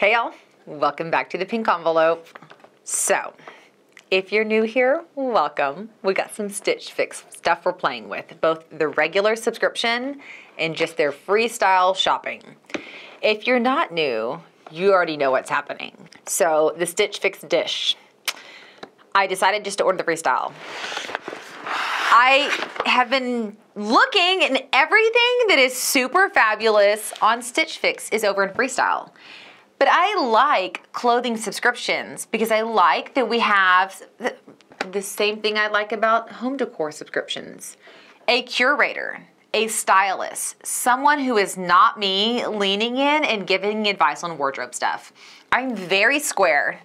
Hey y'all, welcome back to The Pink Envelope. So, if you're new here, welcome. We got some Stitch Fix stuff we're playing with, both the regular subscription and just their Freestyle shopping. If you're not new, you already know what's happening. So, the Stitch Fix dish. I decided just to order the Freestyle. I have been looking and everything that is super fabulous on Stitch Fix is over in Freestyle. But I like clothing subscriptions because I like that we have the same thing I like about home decor subscriptions. A curator, a stylist, someone who is not me leaning in and giving advice on wardrobe stuff. I'm very square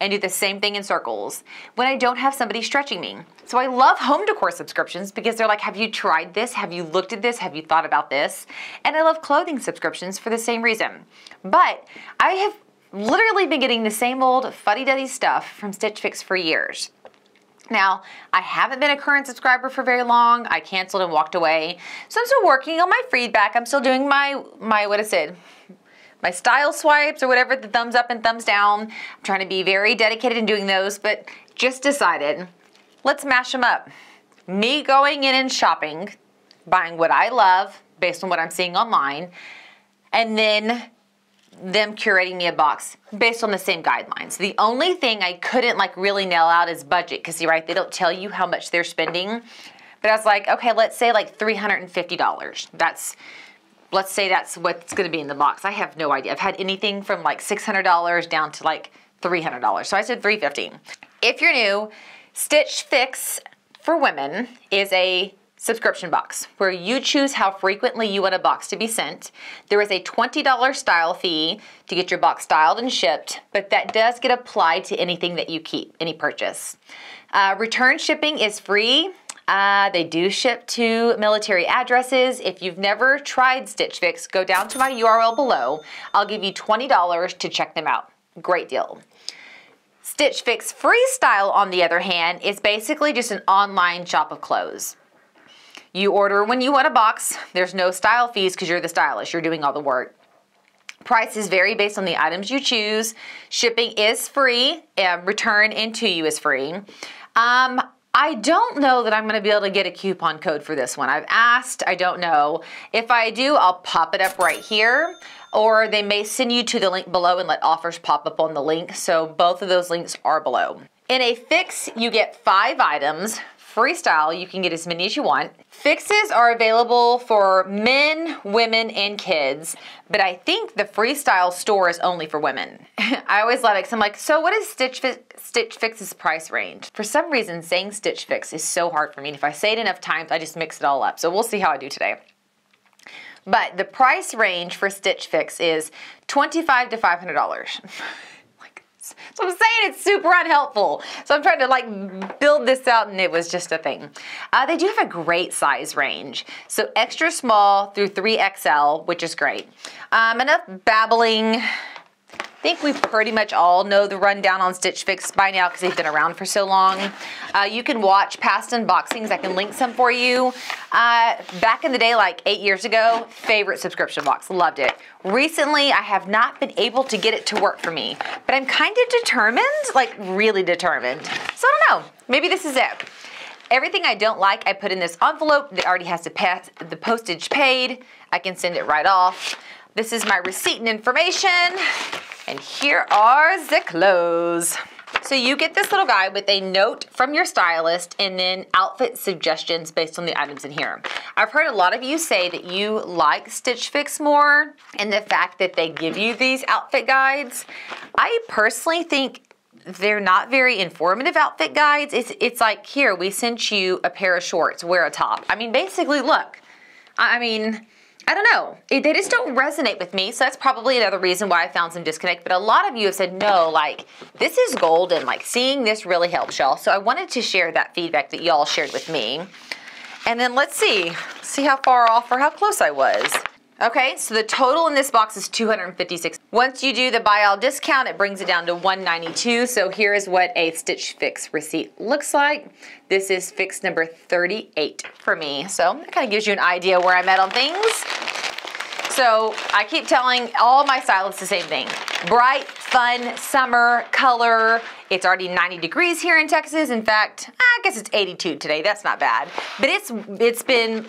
and do the same thing in circles when I don't have somebody stretching me. So I love home decor subscriptions because they're like, have you tried this? Have you looked at this? Have you thought about this? And I love clothing subscriptions for the same reason. But I have literally been getting the same old fuddy-duddy stuff from Stitch Fix for years. Now, I haven't been a current subscriber for very long. I canceled and walked away. So I'm still working on my feedback. I'm still doing my what is it? My style swipes or whatever, the thumbs up and thumbs down. I'm trying to be very dedicated in doing those, but just decided, let's mash them up. Me going in and shopping, buying what I love based on what I'm seeing online, and then them curating me a box based on the same guidelines. The only thing I couldn't like really nail out is budget, because you're right, they don't tell you how much they're spending. But I was like, okay, let's say like $350. Let's say that's what's gonna be in the box. I have no idea. I've had anything from like $600 down to like $300. So I said $350. If you're new, Stitch Fix for Women is a subscription box where you choose how frequently you want a box to be sent. There is a $20 style fee to get your box styled and shipped, but that does get applied to anything that you keep, any purchase. Return shipping is free. They do ship to military addresses. If you've never tried Stitch Fix, go down to my URL below. I'll give you $20 to check them out. Great deal. Stitch Fix Freestyle, on the other hand, is basically just an online shop of clothes. You order when you want a box. There's no style fees because you're the stylist. You're doing all the work. Prices vary based on the items you choose. Shipping is free. Return and to you is free. I don't know that I'm gonna be able to get a coupon code for this one. I've asked, I don't know. If I do, I'll pop it up right here, or they may send you to the link below and let offers pop up on the link, so both of those links are below. In a Fix, you get 5 items. Freestyle, you can get as many as you want. Fixes are available for men, women, and kids, but I think the Freestyle store is only for women. I always love it because I'm like, so what is Stitch Fix's price range? For some reason, saying Stitch Fix is so hard for me, and if I say it enough times, I just mix it all up, so we'll see how I do today. But the price range for Stitch Fix is $25 to $500. So I'm saying it's super unhelpful. So I'm trying to like build this out, and it was just a thing. They do have a great size range. So extra small through 3XL, which is great. Enough babbling. I think we pretty much all know the rundown on Stitch Fix by now because they've been around for so long. You can watch past unboxings. I can link some for you. Back in the day, like 8 years ago, favorite subscription box, loved it. Recently, I have not been able to get it to work for me, but I'm kind of determined, like really determined. So I don't know, maybe this is it. Everything I don't like, I put in this envelope that already has to pass the postage paid. I can send it right off. This is my receipt and information. And here are the clothes. So you get this little guy with a note from your stylist and then outfit suggestions based on the items in here. I've heard a lot of you say that you like Stitch Fix more and the fact that they give you these outfit guides. I personally think they're not very informative outfit guides. It's like, here, we sent you a pair of shorts, wear a top. I mean, basically, look, I don't know, they just don't resonate with me, so that's probably another reason why I found some disconnect, but a lot of you have said, no, like, this is gold, and like, seeing this really helps y'all, so I wanted to share that feedback that y'all shared with me. And then let's see how far off or how close I was. Okay, so the total in this box is $256. Once you do the buy all discount, it brings it down to $192, so here is what a Stitch Fix receipt looks like. This is Fix number 38 for me, so that kind of gives you an idea where I'm at on things. So I keep telling all my stylists the same thing. bright, fun summer color. It's already 90 degrees here in Texas. In fact, I guess it's 82 today. That's not bad. But it's been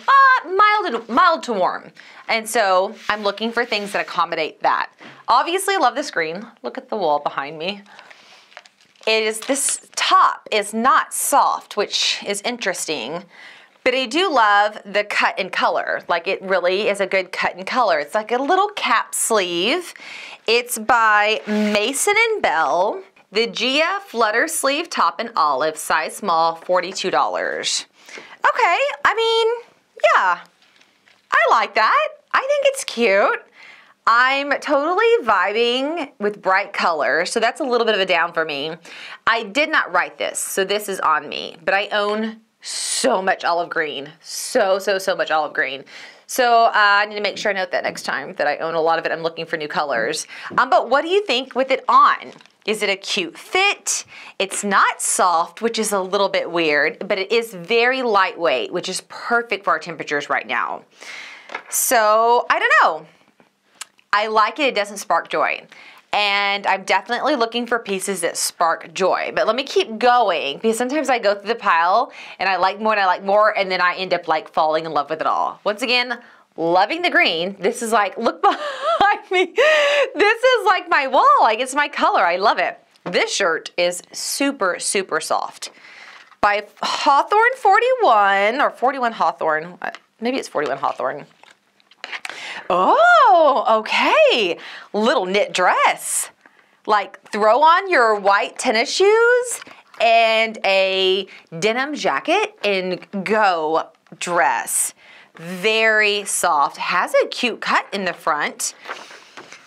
mild to warm. And so I'm looking for things that accommodate that. Obviously, love the screen. Look at the wall behind me. It is, this top is not soft, which is interesting. But I do love the cut and color. Like, it really is a good cut and color. It's like a little cap sleeve. It's by Mason & Bell. The Gia Flutter Sleeve Top in Olive, size small, $42. Okay, I mean, yeah, I like that. I think it's cute. I'm totally vibing with bright color, so that's a little bit of a down for me. I did not write this, so this is on me, but I own so much olive green. So much olive green. So I need to make sure I note that next time, that I own a lot of it. I'm looking for new colors. But what do you think with it on? Is it a cute fit? It's not soft, which is a little bit weird, but it is very lightweight, which is perfect for our temperatures right now. So I don't know. I like it, it doesn't spark joy. And I'm definitely looking for pieces that spark joy. But let me keep going, because sometimes I go through the pile and I like more and I like more, and then I end up like falling in love with it all. Once again, loving the green. This is like, look behind me. This is like my wall, like it's my color, I love it. This shirt is super, super soft. By Hawthorn 41, or 41 Hawthorn, maybe it's 41 Hawthorn. Oh, okay. Little knit dress. Like, throw on your white tennis shoes and a denim jacket and go dress. Very soft. Has a cute cut in the front.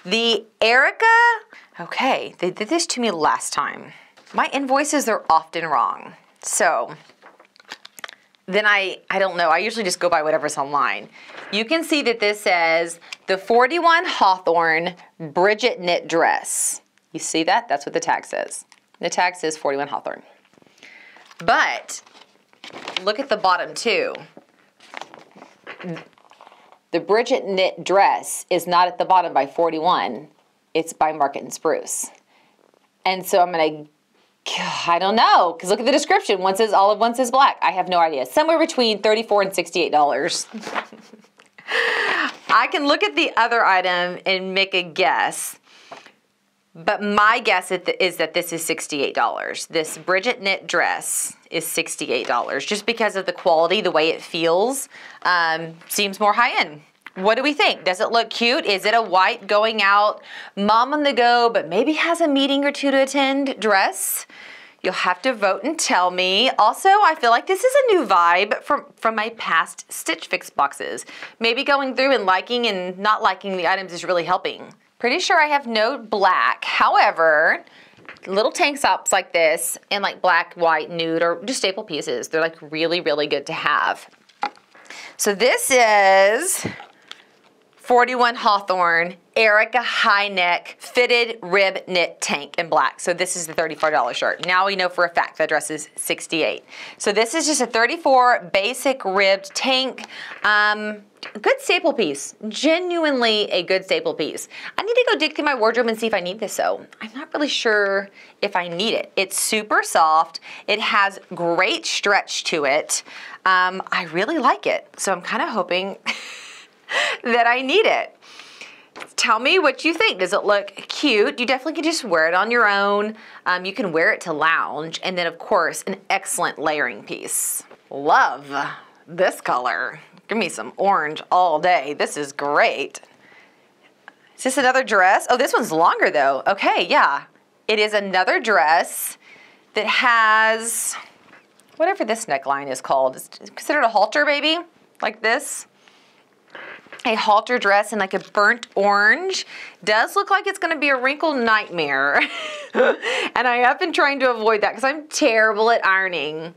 The Erica, okay, they did this to me last time. My invoices are often wrong. So then I don't know, I usually just go by whatever's online. You can see that this says the 41 Hawthorn Bridget knit dress. You see that? That's what the tag says. The tag says 41 Hawthorn. But look at the bottom too. The Bridget knit dress is not at the bottom by 41. It's by Market and Spruce. And so I'm gonna, I don't know, because look at the description. One says olive, one says black. I have no idea. Somewhere between $34 and $68. I can look at the other item and make a guess, but my guess is that this is $68. This Bridget knit dress is $68, just because of the quality, the way it feels, seems more high-end. What do we think? Does it look cute? Is it a white going out, mom on the go, but maybe has a meeting or two to attend dress? You'll have to vote and tell me. Also, I feel like this is a new vibe from my past Stitch Fix boxes. Maybe going through and liking and not liking the items is really helping. Pretty sure I have no black. However, little tank tops like this and like black, white, nude, or just staple pieces, they're like really, really good to have. So this is 41 Hawthorn, Erica high neck, fitted rib knit tank in black. So this is the $34 shirt. Now we know for a fact that dress is $68. So this is just a $34 basic ribbed tank. Good staple piece, genuinely a good staple piece. I need to go dig through my wardrobe and see if I need this though. I'm not really sure if I need it. It's super soft. It has great stretch to it. I really like it. So I'm kind of hoping that I need it. Tell me what you think. Does it look cute? You definitely can just wear it on your own. You can wear it to lounge, and then of course, an excellent layering piece. Love this color. Give me some orange all day. This is great. Is this another dress? Oh, this one's longer though. Okay, yeah. It is another dress that has whatever this neckline is called. It's considered a halter, baby, like this. A halter dress in like a burnt orange. Does look like it's gonna be a wrinkle nightmare. And I have been trying to avoid that because I'm terrible at ironing.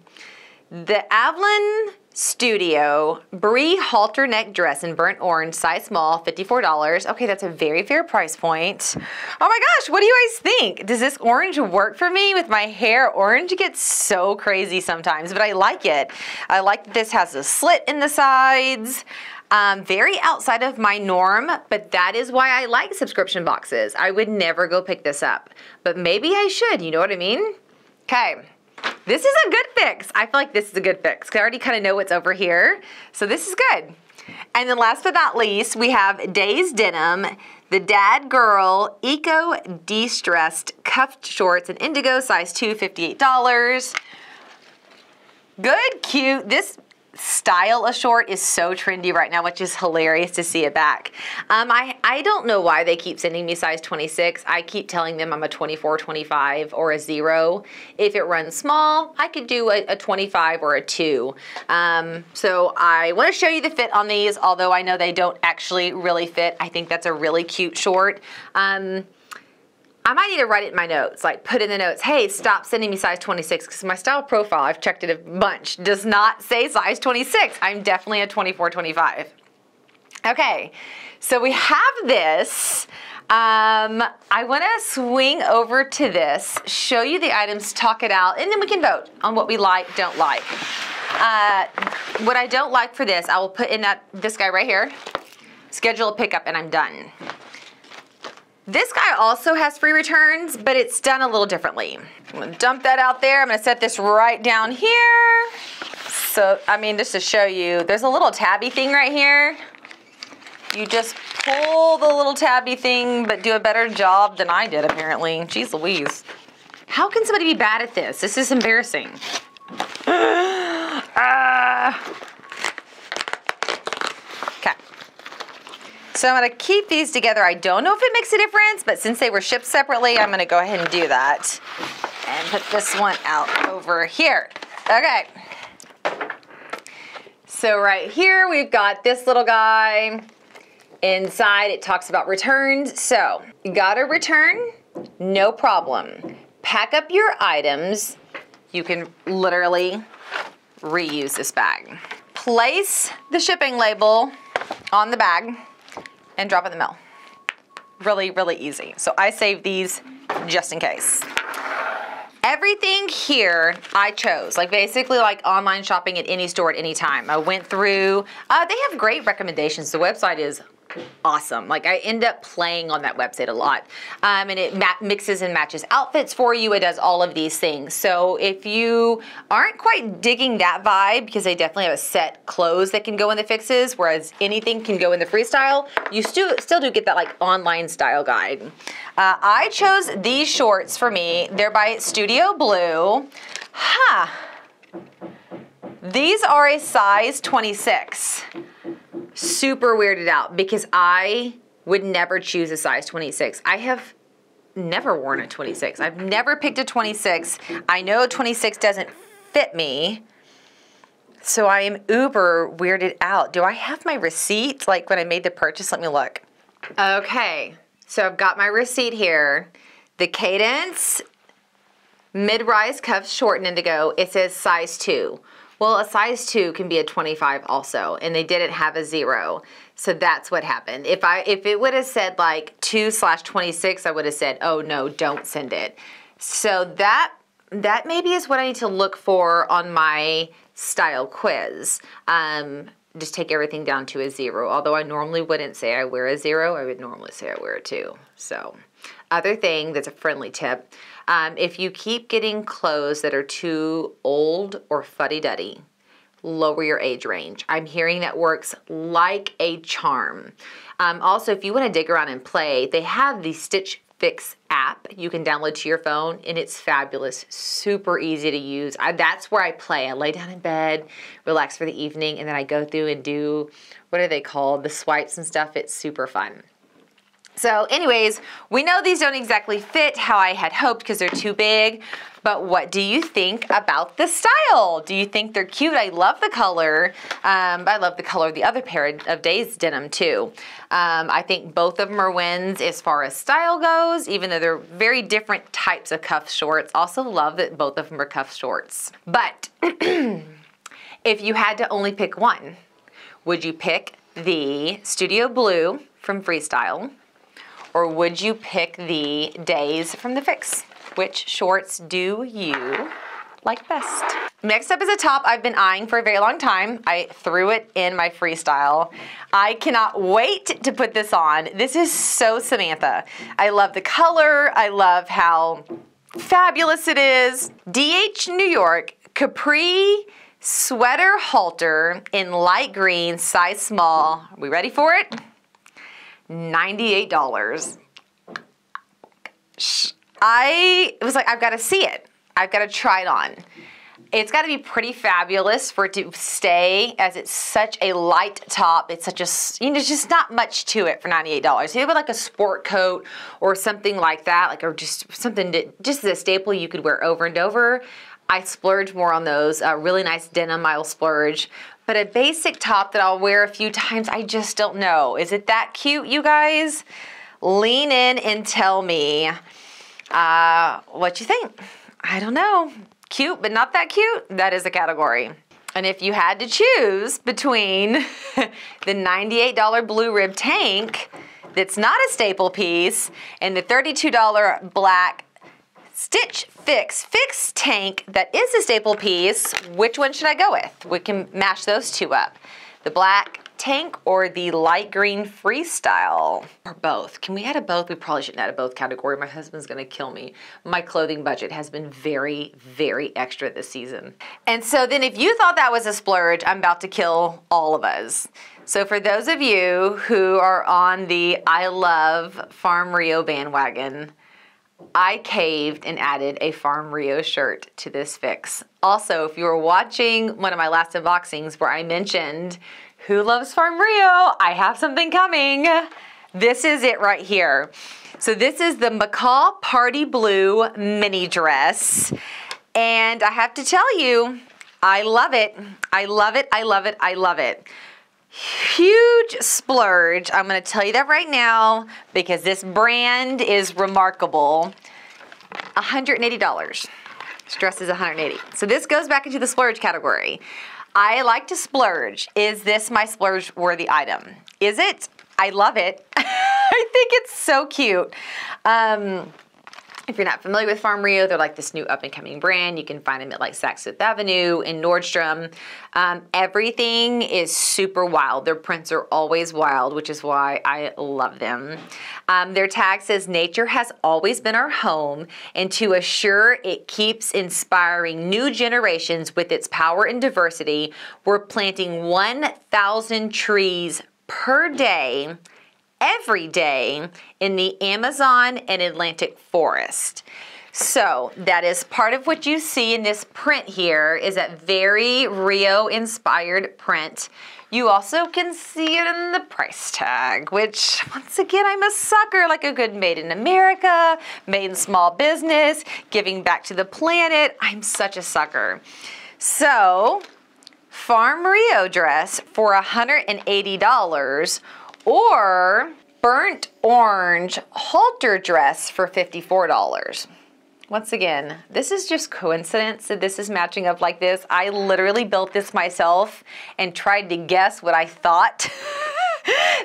The Aveline Studio Brie halter neck dress in burnt orange, size small, $54. Okay, that's a very fair price point. Oh my gosh, what do you guys think? Does this orange work for me with my hair? Orange gets so crazy sometimes, but I like it. I like that this has a slit in the sides. Very outside of my norm, but that is why I like subscription boxes. I would never go pick this up, but maybe I should, you know what I mean? Okay, this is a good fix. I feel like this is a good fix, because I already kind of know what's over here, so this is good. And then last but not least, we have Day's Denim, the Dad Girl Eco De-Stressed Cuffed Shorts in Indigo, size 2, $58. Good, cute. This style of short is so trendy right now, which is hilarious to see it back. I don't know why they keep sending me size 26. I keep telling them I'm a 24, 25, or a 0. If it runs small, I could do a 25 or a 2. So I want to show you the fit on these, although I know they don't actually really fit. I think that's a really cute short. I might need to write it in my notes, like put in the notes, hey, stop sending me size 26, because my style profile, I've checked it a bunch, does not say size 26. I'm definitely a 24, 25. Okay, so we have this. I want to swing over to this, show you the items, talk it out, and then we can vote on what we like, don't like. What I don't like for this, I will put in this guy right here, schedule a pickup, and I'm done. This guy also has free returns, but it's done a little differently. I'm gonna dump that out there. I'm gonna set this right down here. So, I mean, just to show you, there's a little tabby thing right here. You just pull the little tabby thing, but do a better job than I did, apparently. Jeez Louise. How can somebody be bad at this? This is embarrassing. So I'm gonna keep these together. I don't know if it makes a difference, but since they were shipped separately, I'm gonna go ahead and do that. And put this one out over here. Okay. So right here, we've got this little guy. Inside, it talks about returns. So, you got a return, no problem. Pack up your items. You can literally reuse this bag. Place the shipping label on the bag and drop in the mail. Really, really easy. So I save these just in case. Everything here I chose, like basically like online shopping at any store at any time. I went through, they have great recommendations. The website is awesome. Like I end up playing on that website a lot. And it mixes and matches outfits for you. It does all of these things. So if you aren't quite digging that vibe, because they definitely have a set clothes that can go in the fixes, whereas anything can go in the Freestyle, you still do get that like online style guide. I chose these shorts for me. They're by Studio Blue. These are a size 26. Super weirded out, because I would never choose a size 26. I have never worn a 26. I've never picked a 26. I know 26 doesn't fit me, so I am uber weirded out. Do I have my receipt? Like when I made the purchase, let me look. Okay, so I've got my receipt here. The Cadence mid-rise cuffs short and indigo, it says size 2. Well, a size 2 can be a 25 also, and they didn't have a 0. So that's what happened. If it would have said like 2/26, I would have said, oh no, don't send it. So that maybe is what I need to look for on my style quiz. Just take everything down to a 0. Although I normally wouldn't say I wear a 0, I would normally say I wear a 2. So other thing that's a friendly tip, if you keep getting clothes that are too old or fuddy-duddy, lower your age range. I'm hearing that works like a charm. Also, if you want to dig around and play, they have the Stitch Fix app you can download to your phone, and it's fabulous, super easy to use. That's where I play. I lay down in bed, relax for the evening, and then I go through and do, what are they called, the swipes and stuff. It's super fun. So anyways, we know these don't exactly fit how I had hoped because they're too big, but what do you think about the style? Do you think they're cute? I love the color. I love the color of the other pair of Day's Denim too. I think both of them are wins as far as style goes, even though they're very different types of cuff shorts. Also love that both of them are cuff shorts. But if you had to only pick one, would you pick the Studio Blue from Freestyle? Or would you pick the Days from the Fix? Which shorts do you like best. Next up is a top I've been eyeing for a very long time. I threw it in my Freestyle. I cannot wait to put this on. This is so Samantha. I love the color. I love how fabulous it is. DH New York capri sweater halter in light green, size small. Are we ready for it? $98. It was like, I've got to see it. I've got to try it on. It's got to be pretty fabulous for it to stay, as it's such a light top. It's such a, you know, there's just not much to it for $98. Either with like a sport coat or something like that, like, or just something to, just a staple you could wear over and over. I splurge more on those. Really nice denim, I'll splurge. But a basic top that I'll wear a few times, I just don't know. Is it that cute, you guys? Lean in and tell me what you think. I don't know. Cute, but not that cute? That is a category. And if you had to choose between the $98 blue rib tank that's not a staple piece and the $32 black Stitch Fix tank that is a staple piece, which one should I go with? We can mash those two up. The black tank or the light green Freestyle, or both. Can we add a both? We probably shouldn't add a both category. My husband's gonna kill me. My clothing budget has been very, very extra this season. And so then if you thought that was a splurge, I'm about to kill all of us. So for those of you who are on the I love Farm Rio bandwagon, I caved and added a Farm Rio shirt to this fix. Also, if you were watching one of my last unboxings where I mentioned who loves Farm Rio, I have something coming. This is it right here. So this is the Macaw Party Blue mini dress. And I have to tell you, I love it. I love it, I love it, I love it. Huge splurge. I'm gonna tell you that right now because this brand is remarkable. $180. This dress is $180. So this goes back into the splurge category. I like to splurge. Is this my splurge worthy item? Is it? I love it. I think it's so cute. If you're not familiar with Farm Rio, they're like this new up-and-coming brand. You can find them at like Saks Fifth Avenue and Nordstrom. Everything is super wild. Their prints are always wild, which is why I love them. Their tag says, "Nature has always been our home, and to assure it keeps inspiring new generations with its power and diversity, we're planting 1,000 trees per day, every day, in the Amazon and Atlantic forest." So that is part of what you see in this print here, is that very Rio inspired print. You also can see it in the price tag, which once again, I'm a sucker, like a good made in America, made in small business, giving back to the planet. I'm such a sucker. So Farm Rio dress for $180, or burnt orange halter dress for $54. Once again, this is just coincidence that this is matching up like this. I literally built this myself and tried to guess what I thought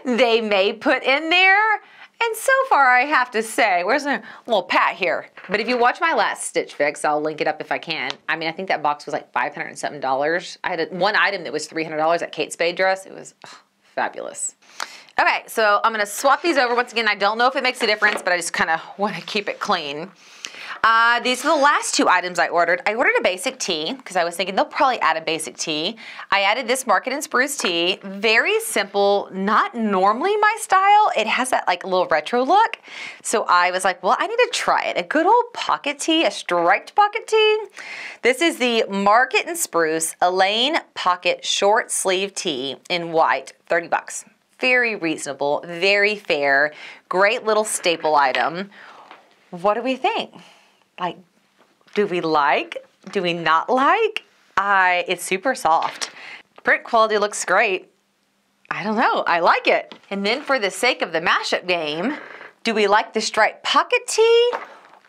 they may put in there. And so far, I have to say, where's my little pat here? But if you watch my last Stitch Fix, I'll link it up if I can. I mean, I think that box was like $507. I had one item that was $300, that Kate Spade dress. It was fabulous. Okay, so I'm gonna swap these over. Once again, I don't know if it makes a difference, but I just kinda wanna keep it clean. These are the last two items I ordered. I ordered a basic tee, because I was thinking they'll probably add a basic tee. I added this Market and Spruce tee. Very simple, not normally my style. It has that like little retro look. So I was like, well, I need to try it. A good old pocket tee, a striped pocket tee. This is the Market and Spruce Elaine Pocket Short Sleeve Tee in white, 30 bucks. Very reasonable, very fair, great little staple item. What do we think? Like, do we not like? It's super soft. Print quality looks great. I don't know, I like it. And then for the sake of the mashup game, do we like the striped pocket tee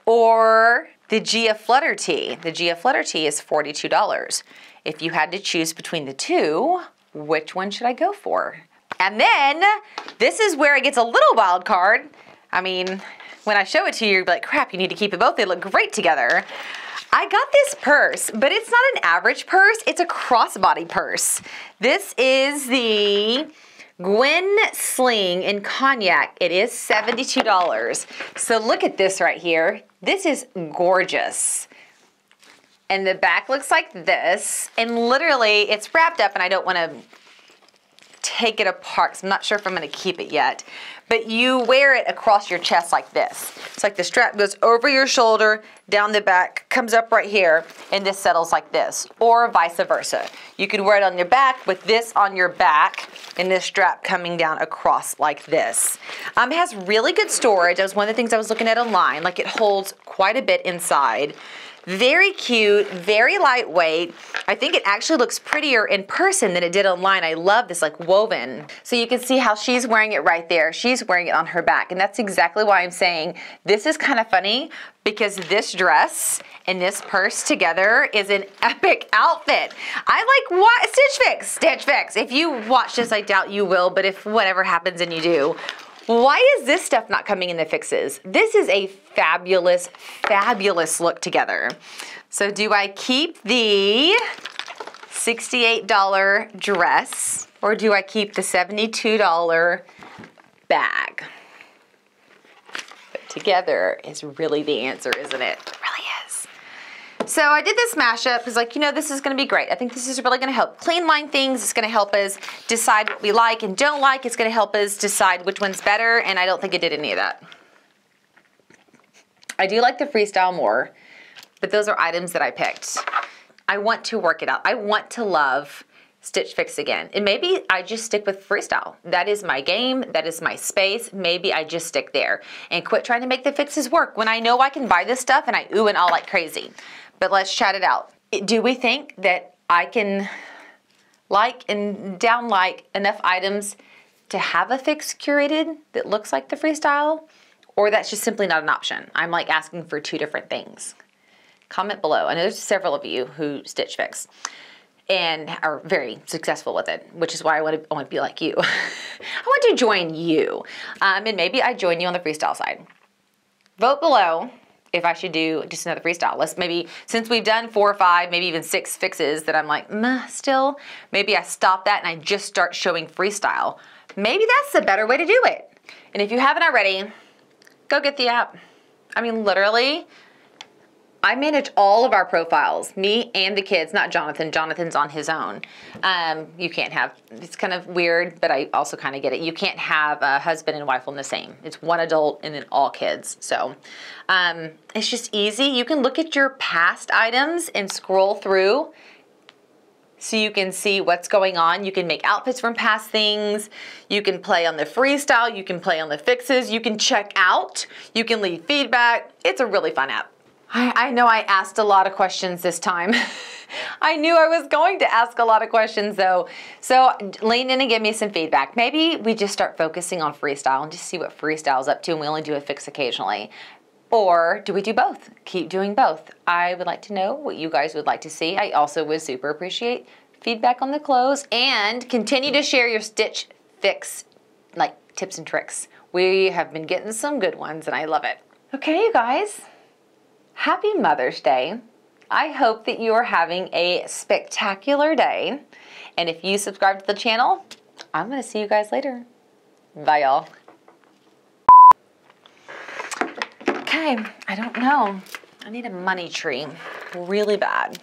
or the Gia Flutter tee? The Gia Flutter tee is $42. If you had to choose between the two, which one should I go for? And then, this is where it gets a little wild card. I mean, when I show it to you, you're like, crap, you need to keep it both. They look great together. I got this purse, but it's not an average purse, it's a crossbody purse. This is the Gwen Sling in Cognac. It is $72. So look at this right here. This is gorgeous. And the back looks like this, and literally it's wrapped up and I don't want to take it apart, so I'm not sure if I'm going to keep it yet. But you wear it across your chest like this. It's like the strap goes over your shoulder, down the back, comes up right here, and this settles like this, or vice versa. You could wear it on your back with this on your back, and this strap coming down across like this. It has really good storage. That was one of the things I was looking at online. Like, it holds quite a bit inside. Very cute, very lightweight. I think it actually looks prettier in person than it did online. I love this, like, woven. So you can see how she's wearing it right there. She's wearing it on her back, and that's exactly why I'm saying this is kind of funny, because this dress and this purse together is an epic outfit. I like what Stitch Fix. Stitch Fix. If you watch this, I doubt you will, but if whatever happens and you do, why is this stuff not coming in the fixes? This is a fabulous, fabulous look together. So do I keep the $68 dress, or do I keep the $72 bag? But together is really the answer, isn't it? It really is. So I did this mashup because, like, you know, this is going to be great. I think this is really going to help clean line things. It's going to help us decide what we like and don't like. It's going to help us decide which one's better, and I don't think it did any of that. I do like the Freestyle more, but those are items that I picked. I want to work it out. I want to love Stitch Fix again. And maybe I just stick with Freestyle. That is my game. That is my space. Maybe I just stick there and quit trying to make the fixes work when I know I can buy this stuff and I ooh and all like crazy. But let's chat it out. Do we think that I can like and down like enough items to have a fix curated that looks like the Freestyle? Or that's just simply not an option? I'm, like, asking for two different things. Comment below. I know there's several of you who Stitch Fix and are very successful with it, which is why I want to be like you. I want to join you. And maybe I join you on the Freestyle side. Vote below if I should do just another Freestyle. Let's maybe, since we've done 4 or 5, maybe even 6 fixes that I'm like, meh, still, maybe I stop that and I just start showing Freestyle. Maybe that's the better way to do it. And if you haven't already, go get the app. I mean, literally, I manage all of our profiles, me and the kids, not Jonathan. Jonathan's on his own. You can't have, it's kind of weird, but I also kind of get it. You can't have a husband and wife on the same. It's one adult and then all kids. So it's just easy. You can look at your past items and scroll through so you can see what's going on. You can make outfits from past things. You can play on the Freestyle. You can play on the fixes. You can check out. You can leave feedback. It's a really fun app. I know I asked a lot of questions this time. I knew I was going to ask a lot of questions though. So lean in and give me some feedback. Maybe we just start focusing on Freestyle and just see what Freestyle's up to, and we only do a fix occasionally. Or do we do both? Keep doing both. I would like to know what you guys would like to see. I also would super appreciate feedback on the clothes, and continue to share your Stitch Fix, like, tips and tricks. We have been getting some good ones and I love it. Okay, you guys. Happy Mother's Day. I hope that you are having a spectacular day. And if you subscribe to the channel, I'm gonna see you guys later. Bye, y'all. Okay, I don't know. I need a money tree really bad.